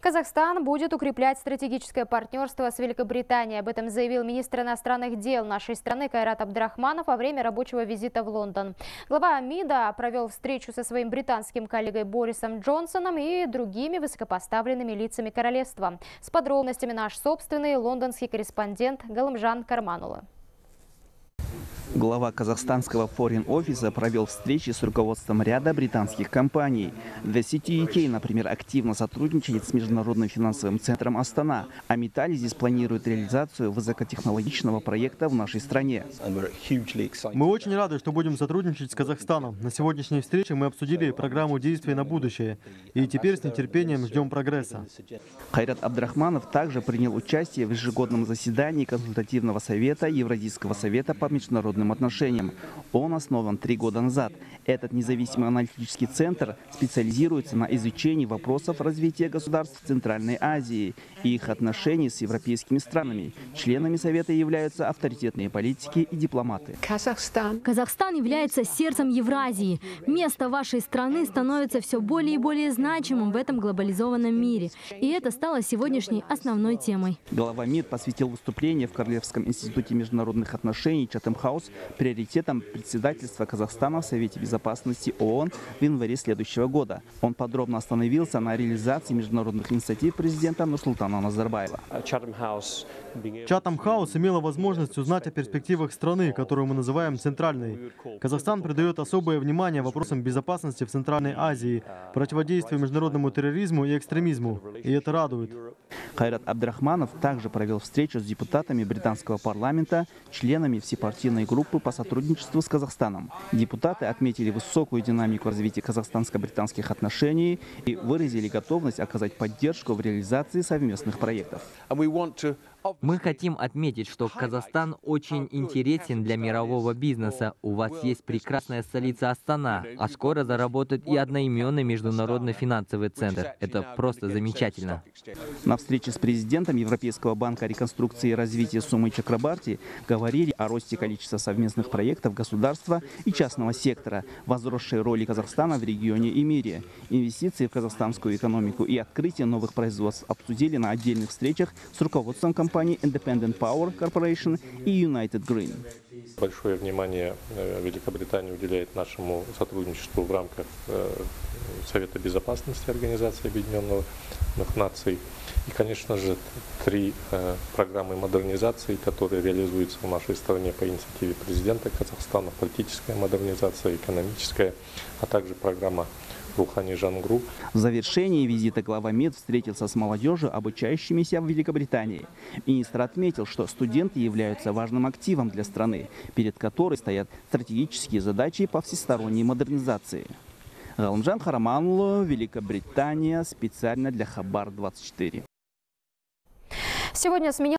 Казахстан будет укреплять стратегическое партнерство с Великобританией. Об этом заявил министр иностранных дел нашей страны Кайрат Абдрахманов во время рабочего визита в Лондон. Глава МИДа провел встречу со своим британским коллегой Борисом Джонсоном и другими высокопоставленными лицами королевства. С подробностями наш собственный лондонский корреспондент Галымжан Карманулы. Глава казахстанского форин-офиса провел встречи с руководством ряда британских компаний. The City UK, например, активно сотрудничает с Международным финансовым центром Астана, а Митталь здесь планирует реализацию высокотехнологичного проекта в нашей стране. Мы очень рады, что будем сотрудничать с Казахстаном. На сегодняшней встрече мы обсудили программу действий на будущее, и теперь с нетерпением ждем прогресса. Кайрат Абдрахманов также принял участие в ежегодном заседании Консультативного совета Евразийского совета по международным отношениям. Он основан 3 года назад. Этот независимый аналитический центр специализируется на изучении вопросов развития государств Центральной Азии и их отношений с европейскими странами. Членами Совета являются авторитетные политики и дипломаты. Казахстан является сердцем Евразии. Место вашей страны становится все более и более значимым в этом глобализованном мире. И это стало сегодняшней основной темой. Глава МИД посвятил выступление в Королевском институте международных отношений Chatham House приоритетом председательства Казахстана в Совете Безопасности ООН в январе следующего года. Он подробно остановился на реализации международных инициатив президента Нурсултана Назарбаева. Chatham House имела возможность узнать о перспективах страны, которую мы называем центральной. Казахстан придает особое внимание вопросам безопасности в Центральной Азии, противодействию международному терроризму и экстремизму. И это радует. Кайрат Абдрахманов также провел встречу с депутатами британского парламента, членами всепартийной группы по сотрудничеству с Казахстаном. Депутаты отметили высокую динамику развития казахстанско-британских отношений и выразили готовность оказать поддержку в реализации совместных проектов. Мы хотим отметить, что Казахстан очень интересен для мирового бизнеса. У вас есть прекрасная столица Астана, а скоро заработает и одноименный международный финансовый центр. Это просто замечательно. На встрече с президентом Европейского банка реконструкции и развития Сумы Чакрабарти говорили о росте количества совместных проектов государства и частного сектора, возросшей роли Казахстана в регионе и мире. Инвестиции в казахстанскую экономику и открытие новых производств обсудили на отдельных встречах с руководством компании. Independent Power Corporation и United Green. Большое внимание Великобритания уделяет нашему сотрудничеству в рамках Совета Безопасности Организации Объединенных Наций. И, конечно же, 3 программы модернизации, которые реализуются в нашей стране по инициативе президента Казахстана, политическая модернизация, экономическая, а также программа В завершении визита глава МИД встретился с молодежью, обучающимися в Великобритании. Министр отметил, что студенты являются важным активом для страны, перед которой стоят стратегические задачи по всесторонней модернизации. Галымжан Карманулы, Великобритания, специально для Хабар 24. Сегодня сменил